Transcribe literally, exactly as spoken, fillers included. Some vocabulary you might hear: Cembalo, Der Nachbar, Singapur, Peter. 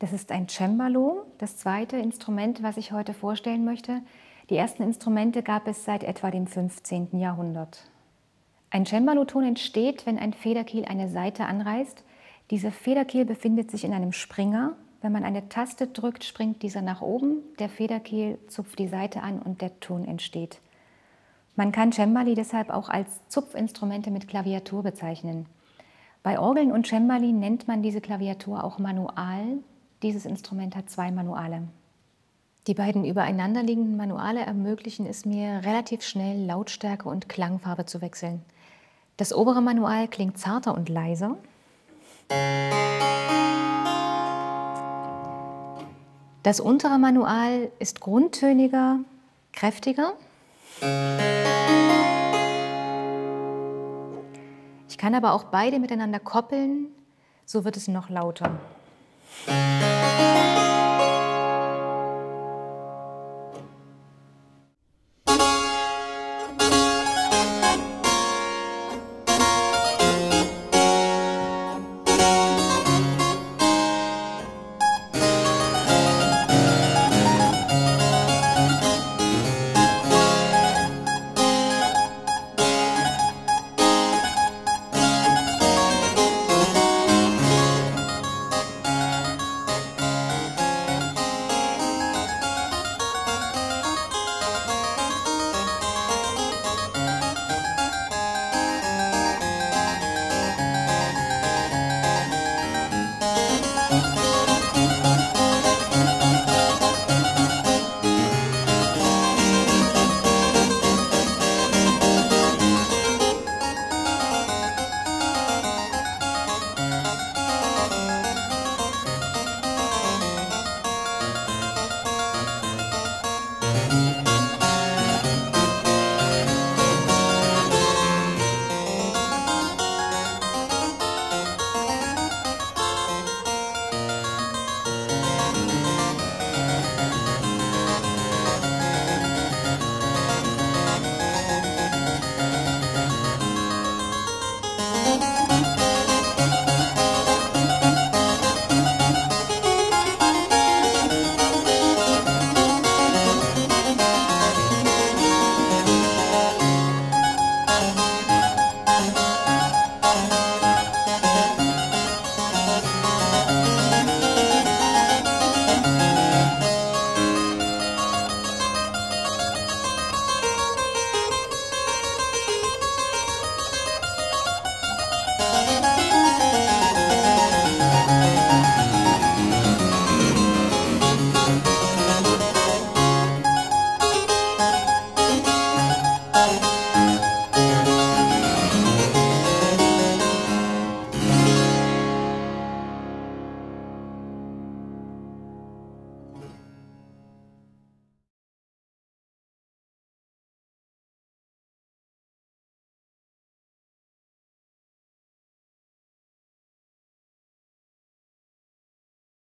Das ist ein Cembalo, das zweite Instrument, was ich heute vorstellen möchte. Die ersten Instrumente gab es seit etwa dem fünfzehnten Jahrhundert. Ein Cembalo-Ton entsteht, wenn ein Federkiel eine Saite anreißt. Dieser Federkiel befindet sich in einem Springer. Wenn man eine Taste drückt, springt dieser nach oben, der Federkiel zupft die Saite an und der Ton entsteht. Man kann Cembali deshalb auch als Zupfinstrumente mit Klaviatur bezeichnen. Bei Orgeln und Cembali nennt man diese Klaviatur auch Manual. Dieses Instrument hat zwei Manuale. Die beiden übereinanderliegenden Manuale ermöglichen es mir, relativ schnell Lautstärke und Klangfarbe zu wechseln. Das obere Manual klingt zarter und leiser. Das untere Manual ist grundtöniger, kräftiger. Ich kann aber auch beide miteinander koppeln, so wird es noch lauter.